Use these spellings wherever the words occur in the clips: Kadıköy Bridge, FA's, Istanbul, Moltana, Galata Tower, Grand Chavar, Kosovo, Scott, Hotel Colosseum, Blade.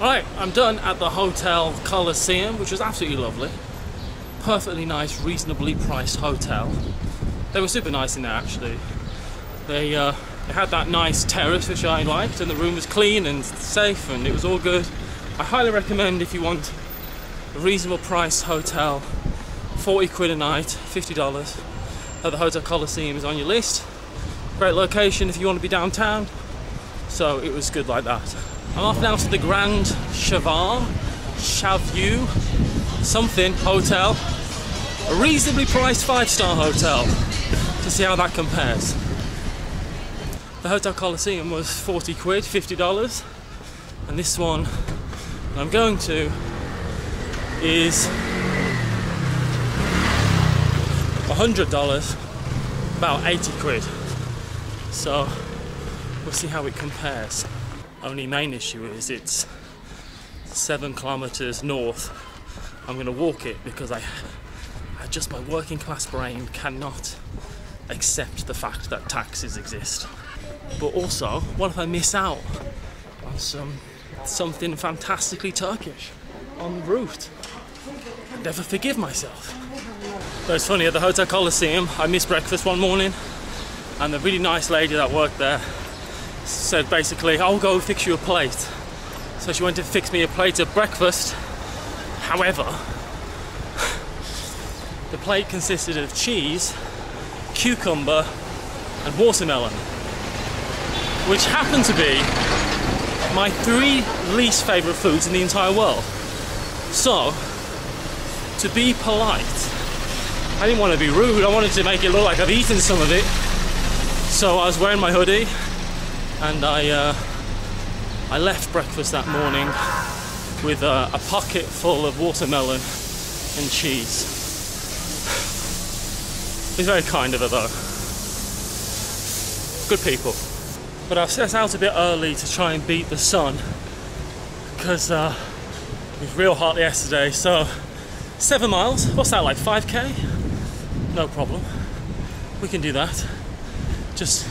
Right, I'm done at the Hotel Colosseum, which was absolutely lovely. Perfectly nice, reasonably priced hotel. They were super nice in there, actually. They had that nice terrace, which I liked, and the room was clean and safe, and it was all good. I highly recommend if you want a reasonable priced hotel, 40 quid a night, $50, at the Hotel Colosseum is on your list. Great location if you want to be downtown, so it was good like that. I'm off now to the Grand Chavar hotel, a reasonably priced 5-star hotel, to see how that compares. The Hotel Colosseum was 40 quid, $50, and this one that I'm going to is $100, about 80 quid. So we'll see how it compares. Only main issue is it's 7 kilometers north. I'm gonna walk it because I just, my working class brain cannot accept the fact that taxis exist. But also, what if I miss out on something fantastically Turkish en route? I'd never forgive myself. But it's funny, at the Hotel Colosseum, I missed breakfast one morning, and the really nice lady that worked there said basically, I'll go fix you a plate. So she went to fix me a plate of breakfast. However, the plate consisted of cheese, cucumber, and watermelon, which happened to be my 3 least favourite foods in the entire world. So, to be polite, I didn't want to be rude, I wanted to make it look like I've eaten some of it. So I was wearing my hoodie, and I left breakfast that morning with a pocket full of watermelon and cheese. It's very kind of her though. Good people. But I've set out a bit early to try and beat the sun, because it was real hot yesterday, so 7 miles, what's that, like 5K? No problem, we can do that. Just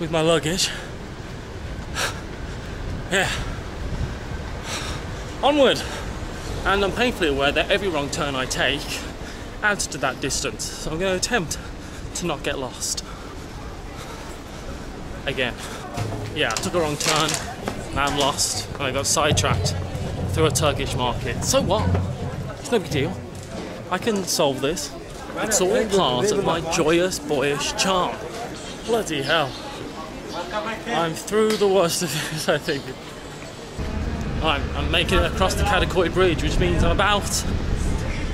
with my luggage. Yeah. Onward! And I'm painfully aware that every wrong turn I take adds to that distance, so I'm going to attempt to not get lost. Again. Yeah, I took a wrong turn, and I'm lost, and I got sidetracked through a Turkish market. So what? It's no big deal. I can solve this. It's all part of my joyous, boyish charm. Bloody hell. I'm through the worst of it, I think. I'm making it across the Kadıköy Bridge, which means I'm about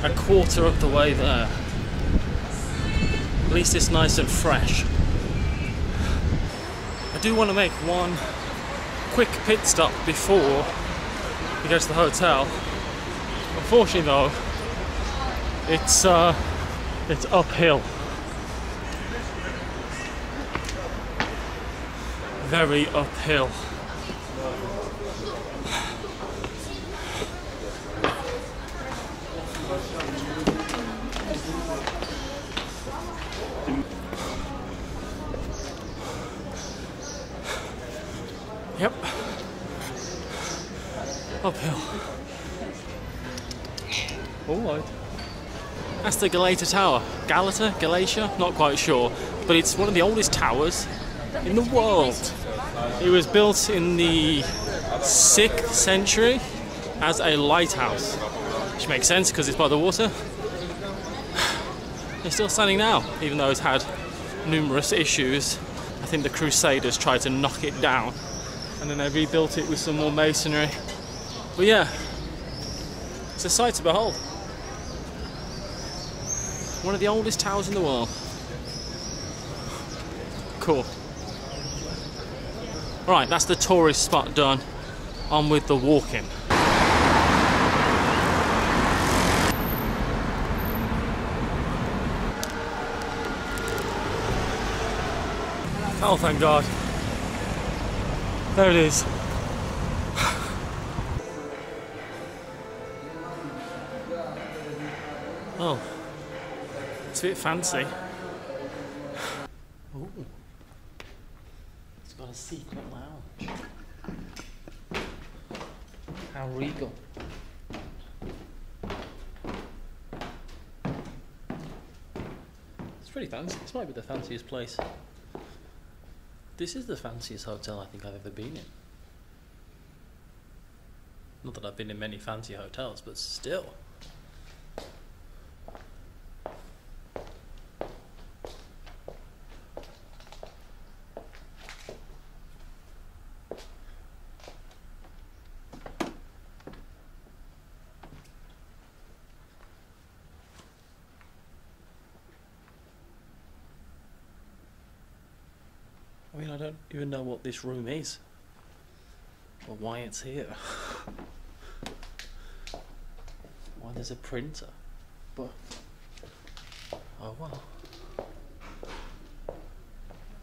a quarter of the way there. At least it's nice and fresh. I do want to make one quick pit stop before we go to the hotel. Unfortunately though, it's uphill. Very uphill. Yep. Uphill. Alright. That's the Galata Tower. Galata? Galatia? Not quite sure. But it's one of the oldest towers in the world. It was built in the 6th century as a lighthouse, which makes sense because it's by the water. It's still standing now, even though it's had numerous issues. I think the Crusaders tried to knock it down, and then they rebuilt it with some more masonry. But yeah, it's a sight to behold. One of the oldest towers in the world. Cool. Right, that's the tourist spot done. On with the walking. Oh, thank God. There it is. Oh, it's a bit fancy. Oh. It's got a secret lounge. How regal. It's pretty fancy. This might be the fanciest place. This is the fanciest hotel I think I've ever been in. Not that I've been in many fancy hotels, but still. I mean, I don't even know what this room is, or why it's here. Why there's a printer, but oh well.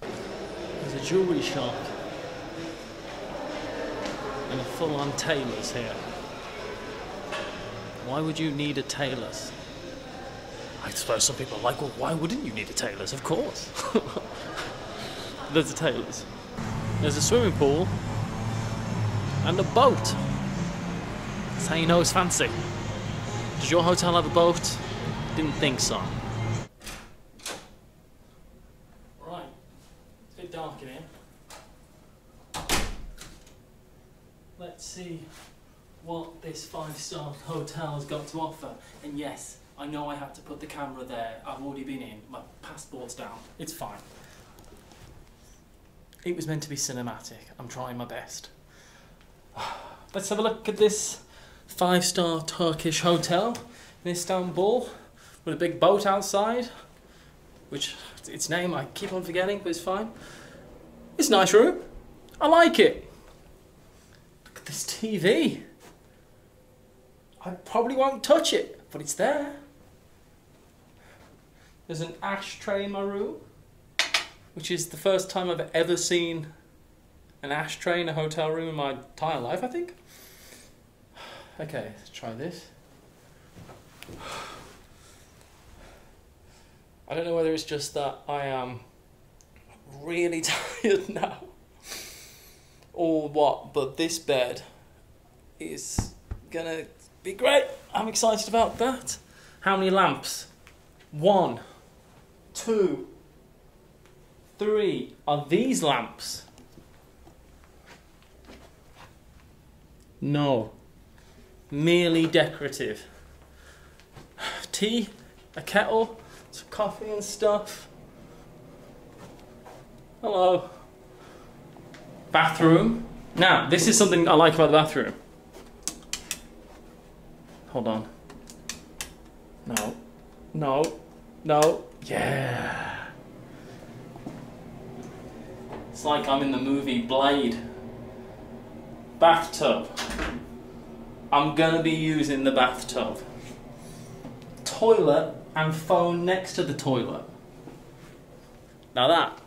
There's a jewellery shop, and a full-on tailor's here. Why would you need a tailor's? I suppose some people are like, well, why wouldn't you need a tailor's? Of course. There's a tailor's. There's a swimming pool and a boat. That's how you know it's fancy. Does your hotel have a boat? Didn't think so. Right, it's a bit dark in here. Let's see what this 5-star hotel has got to offer. And yes, I know I had to put the camera there. I've already been in. My passport's down. It's fine. It was meant to be cinematic. I'm trying my best. Let's have a look at this 5-star Turkish hotel in Istanbul with a big boat outside, which its name I keep on forgetting, but it's fine. It's a nice room. I like it. Look at this TV. I probably won't touch it, but it's there. There's an ashtray in my room, which is the first time I've ever seen an ashtray in a hotel room in my entire life, I think. Okay, let's try this. I don't know whether it's just that I am really tired now or what, but this bed is gonna be great. I'm excited about that. How many lamps? 1, 2, 3 are these lamps? No. Merely decorative. Tea, a kettle, some coffee and stuff. Hello. Bathroom. Now, this is something I like about the bathroom. Hold on. No. No. No. Yeah. It's like I'm in the movie Blade. Bathtub. I'm gonna be using the bathtub. Toilet and phone next to the toilet. Now that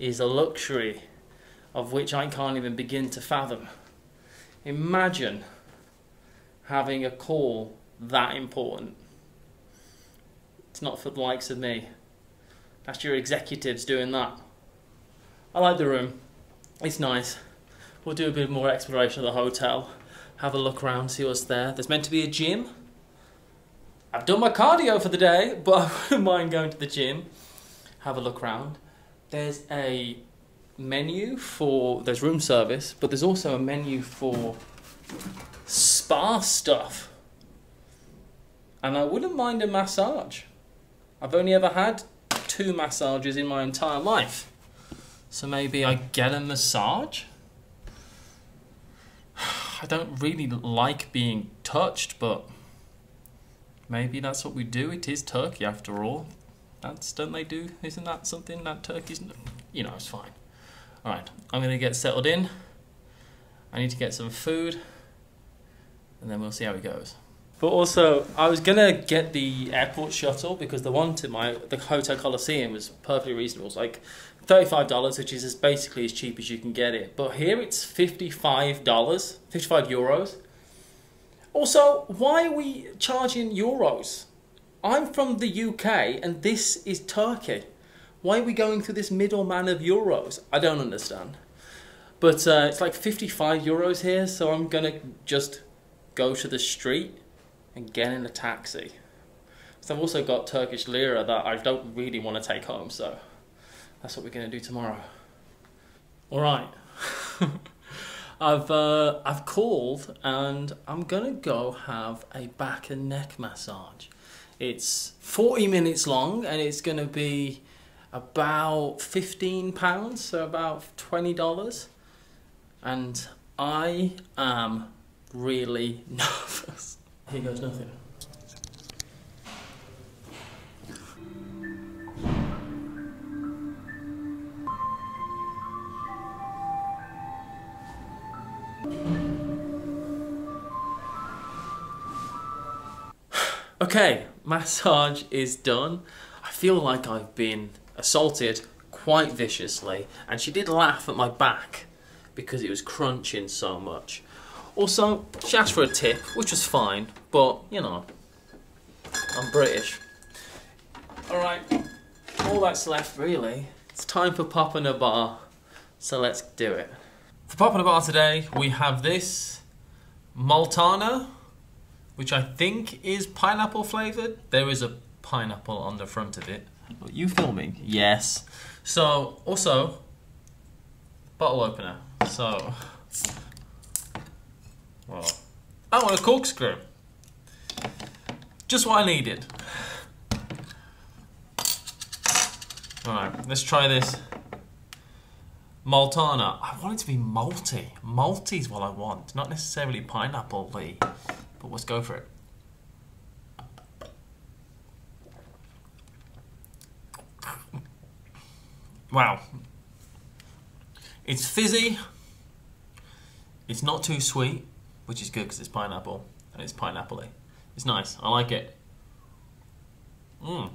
is a luxury of which I can't even begin to fathom. Imagine having a call that important. It's not for the likes of me. That's your executives doing that. I like the room, it's nice. We'll do a bit more exploration of the hotel, have a look around, see what's there. There's meant to be a gym. I've done my cardio for the day, but I wouldn't mind going to the gym. Have a look around. There's a menu for, there's room service, but there's also a menu for spa stuff. And I wouldn't mind a massage. I've only ever had 2 massages in my entire life. So maybe I get a massage? I don't really like being touched, but maybe that's what we do. It is Turkey after all. Don't they do? Isn't that something that Turkey's... You know, it's fine. Alright, I'm going to get settled in. I need to get some food. And then we'll see how it goes. But also, I was going to get the airport shuttle because the one to the Hotel Colosseum was perfectly reasonable. It's like $35, which is basically as cheap as you can get it. But here it's $55, 55 euros. Also, why are we charging euros? I'm from the UK and this is Turkey. Why are we going through this middleman of euros? I don't understand. But it's like 55 euros here, so I'm gonna just go to the street and get in a taxi. So I've also got Turkish lira that I don't really want to take home, so that's what we're gonna do tomorrow. All right. I've called and I'm gonna go have a back and neck massage. It's 40 minutes long and it's gonna be about £15, so about $20. And I am really nervous. Here goes nothing. Okay, massage is done. I feel like I've been assaulted quite viciously, and she did laugh at my back because it was crunching so much. Also, she asked for a tip, which was fine, but you know, I'm British. Alright, all that's left really, it's time for popping a bar, so let's do it. For popping a bar today, we have this Moltana, which I think is pineapple flavoured. There is a pineapple on the front of it. Are you filming? Yes. So, also, bottle opener. So, well, oh, and a corkscrew. Just what I needed. Alright, let's try this. Moltana. I want it to be malty. Malty is what I want, not necessarily pineapple-y. But let's go for it. Wow. It's fizzy. It's not too sweet, which is good because it's pineapple and it's pineapple-y. It's nice. I like it. Mmm.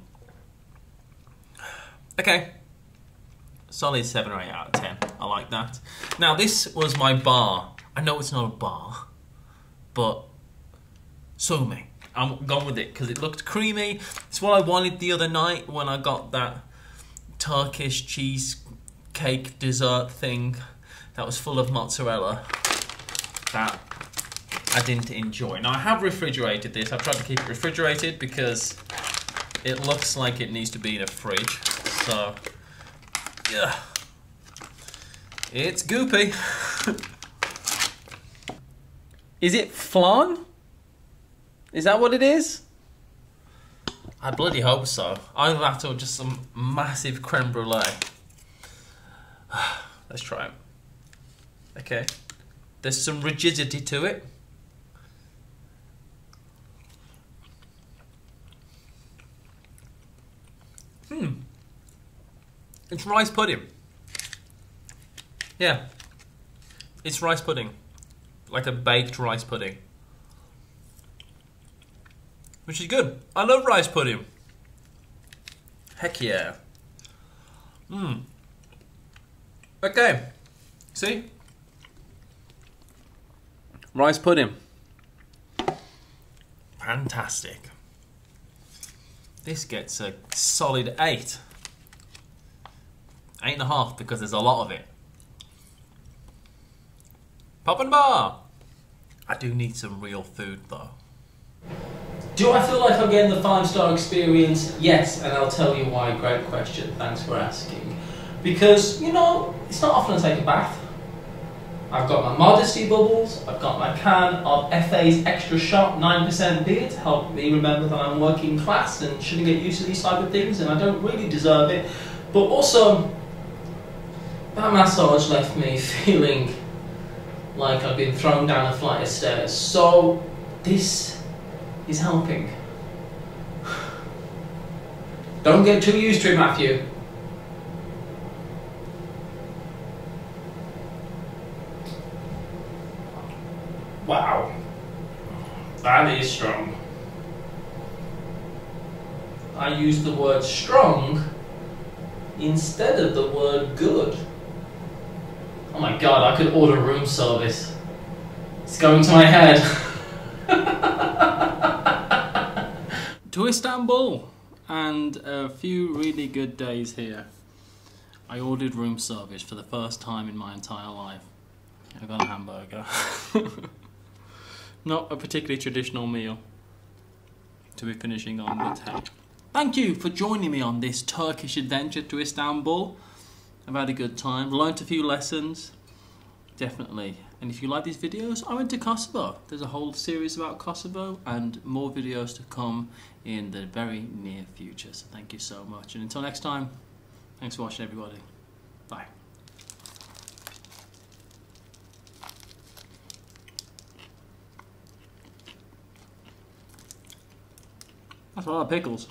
Okay. Solid 7 or 8 out of 10. I like that. Now, this was my bar. I know it's not a bar, but so me. I'm gone with it because it looked creamy. It's what I wanted the other night when I got that Turkish cheesecake dessert thing that was full of mozzarella that I didn't enjoy. Now I have refrigerated this. I've tried to keep it refrigerated because it looks like it needs to be in a fridge. So, yeah, it's goopy. Is it flan? Is that what it is? I bloody hope so. Either that or just some massive creme brulee. Let's try it. Okay. There's some rigidity to it. It's rice pudding. Yeah. It's rice pudding. Like a baked rice pudding. Which is good. I love rice pudding. Heck yeah. Mmm. Okay. See? Rice pudding. Fantastic. This gets a solid 8. 8.5 because there's a lot of it. Pop and bar. I do need some real food though. Do I feel like I'm getting the 5-star experience? Yes, and I'll tell you why. Great question, thanks for asking. Because, you know, it's not often I take a bath. I've got my modesty bubbles, I've got my can of FA's Extra Shot 9% beer to help me remember that I'm working class and shouldn't get used to these type of things and I don't really deserve it. But also, that massage left me feeling like I've been thrown down a flight of stairs. So, this is helping. Don't get too used to it, Matthew. Wow. That is strong. I used the word strong instead of the word good. Oh my god, I could order room service. It's going to my head. To Istanbul and a few really good days here. I ordered room service for the first time in my entire life. I got a hamburger. Not a particularly traditional meal to be finishing on, but hey. Thank you for joining me on this Turkish adventure to Istanbul. I've had a good time, learnt a few lessons, definitely. And if you like these videos, I went to Kosovo. There's a whole series about Kosovo and more videos to come in the very near future. So thank you so much. And until next time, thanks for watching, everybody. Bye. That's a lot of pickles.